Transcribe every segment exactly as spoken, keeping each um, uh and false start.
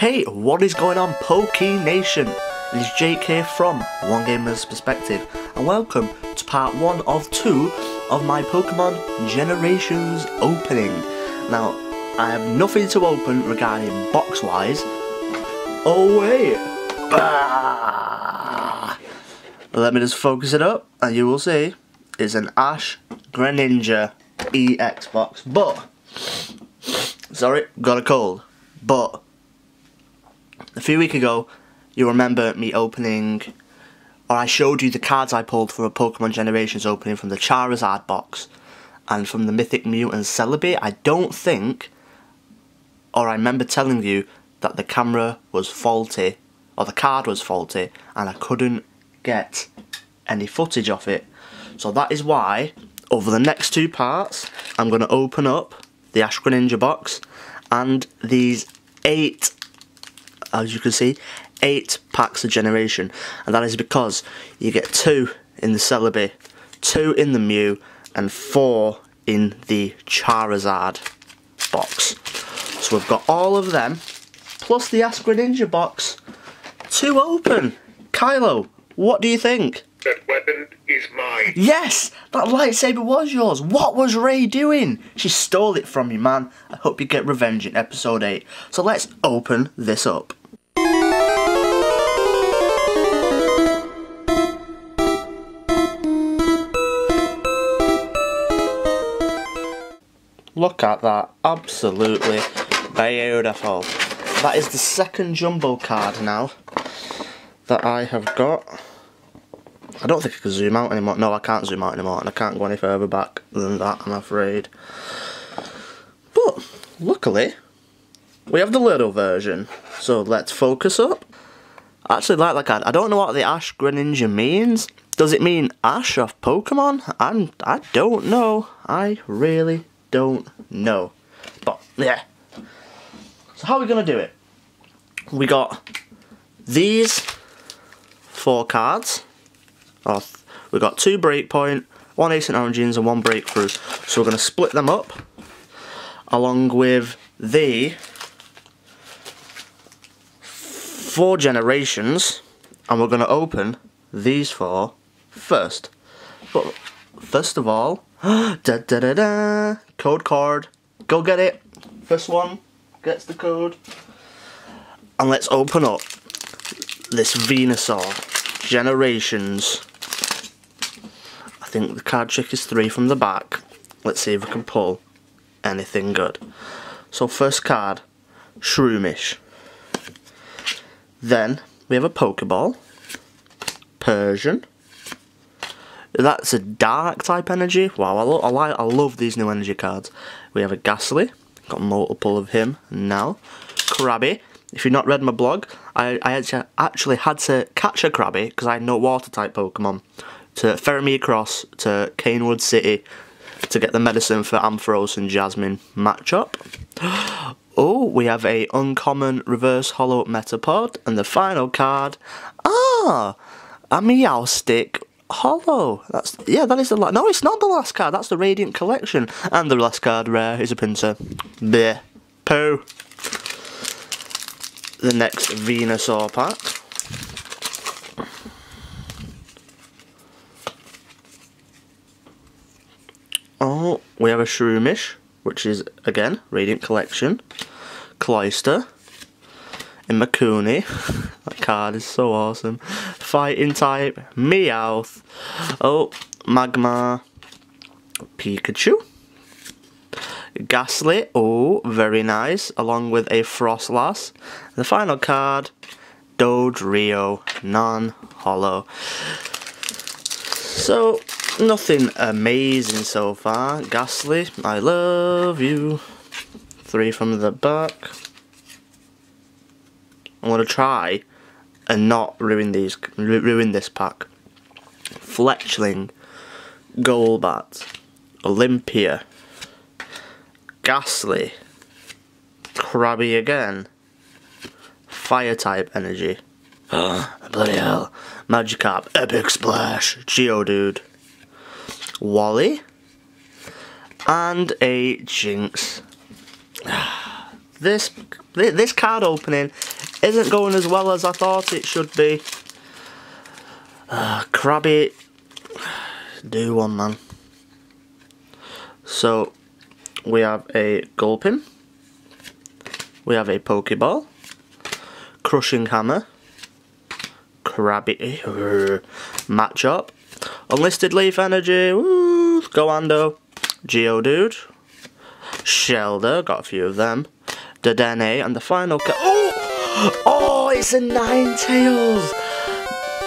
Hey, what is going on, Poke Nation? It is Jake here from One Gamers Perspective, and welcome to part one of two of my Pokemon Generations opening. Now, I have nothing to open regarding box-wise. Oh wait! Bah! Let me just focus it up, and you will see it's an Ash Greninja E X box. But sorry, got a cold. But a few weeks ago, you remember me opening, or I showed you the cards I pulled for a Pokemon Generations opening from the Charizard box and from the Mythic Mutant Celebi. I don't think, or I remember telling you that the camera was faulty, or the card was faulty, and I couldn't get any footage off it. So that is why, over the next two parts, I'm going to open up the Ash Greninja box and these eight, as you can see, eight packs a generation, and that is because you get two in the Celebi, two in the Mew, and four in the Charizard box. So we've got all of them, plus the Ash Greninja box, to open. Kylo, what do you think? That weapon is mine. Yes, that lightsaber was yours. What was Rey doing? She stole it from you, man. I hope you get revenge in episode eight. So let's open this up. Look at that, absolutely beautiful. That is the second jumbo card now that I have got. I don't think I can zoom out anymore. No, I can't zoom out anymore, and I can't go any further back than that, I'm afraid. But luckily, we have the little version. So let's focus up. I actually like that card. I don't know what the Ash Greninja means. Does it mean Ash of Pokemon? I'm, I don't know. I really don't know. But yeah. So how are we gonna do it? We got these four cards. Off. We've got two Break Point, one Ancient Origins and one Breakthrough. So we're going to split them up along with the four generations, and we're going to open these four first. But first of all, da, da, da, da, code card, go get it. First one gets the code. And let's open up this Venusaur Generations. I think the card trick is three from the back. Let's see if we can pull anything good. So first card, Shroomish. Then we have a Pokeball, Persian. That's a dark type energy. Wow, I, lo I, like, I love these new energy cards. We have a Gastly, got multiple of him now. Krabby. If you've not read my blog, I, I actually had to catch a Krabby because I had no water type Pokemon, to ferry me across to Canewood City to get the medicine for Ampharos and Jasmine matchup. Oh, we have a uncommon reverse hollow Metapod, and the final card, ah, a Meowstic hollow. That's yeah, that is the last. No, it's not the last card. That's the Radiant Collection, and the last card rare is a Pinsir. Bleh, poo. The next Venusaur pack. Oh, we have a Shroomish, which is, again, Radiant Collection. Cloyster. And Makuni. That card is so awesome. Fighting type. Meowth. Oh, Magma. Pikachu. Gastly. Oh, very nice. Along with a Frostlass. The final card. Dodrio. Non-hollow. So nothing amazing so far. Gastly, I love you. Three from the back. I'm gonna try and not ruin these, ruin this pack. Fletchling, Golbat, Olympia, Gastly, Krabby again, Fire type energy. Oh, bloody hell! Magikarp, Epic Splash, Geodude. Wally and a Jinx. this this card opening isn't going as well as I thought it should be. Uh, Krabby, do one, man. So we have a Gulpin, we have a Pokeball, Crushing Hammer, Krabby, Machop, Unlisted Leaf Energy, woo, Goando, Geodude, Shellder, got a few of them, Dedenne, and the final card. Oh! Oh, it's a Ninetales!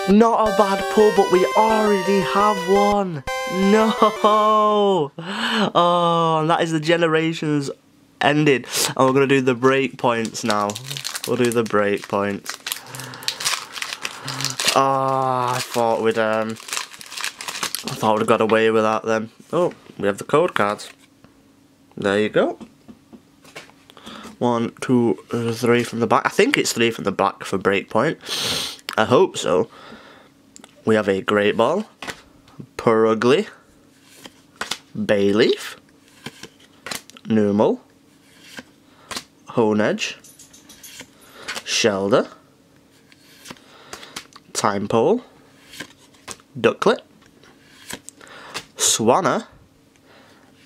Not a bad pull, but we already have one. No! Oh, and that is the Generations ended. And we're going to do the break points now. We'll do the break points. Ah, oh, I thought we'd, um, I thought we'd got away with that then. Oh, we have the code cards. There you go. One, two, three from the back. I think it's three from the back for break point. I hope so. We have a Great Ball, Purugly, Bayleaf, Numel, Honedge, Shellder, Timepole, Ducklet, Swanna,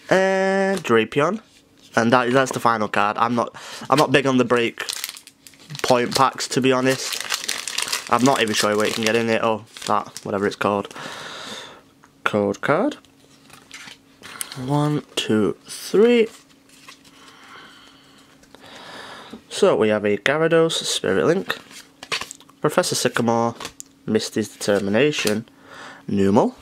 and Drapion. And that, that's the final card. I'm not I'm not big on the break point packs, to be honest. I'm not even sure where you can get in it, or that, whatever it's called. Code card. One, two, three. So we have a Gyarados, Spirit Link, Professor Sycamore, Misty's Determination, Numel,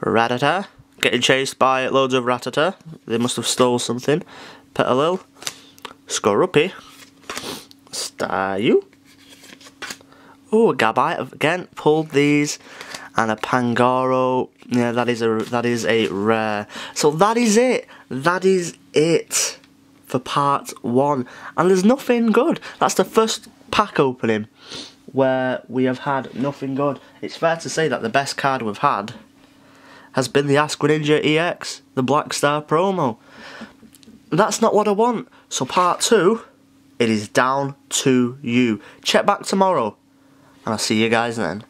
Rattata, getting chased by loads of Rattata, they must have stole something, Petalil, Scorupi, Staryu. Oh, Gabite again pulled these, and a Pangoro. Yeah, that is a that is a rare. So that is it. That is it for part one. And there's nothing good. That's the first pack opening where we have had nothing good. It's fair to say that the best card we've had has been the Ash Greninja E X, the Black Star promo. That's not what I want. So part two, it is down to you. Check back tomorrow. And I'll see you guys then.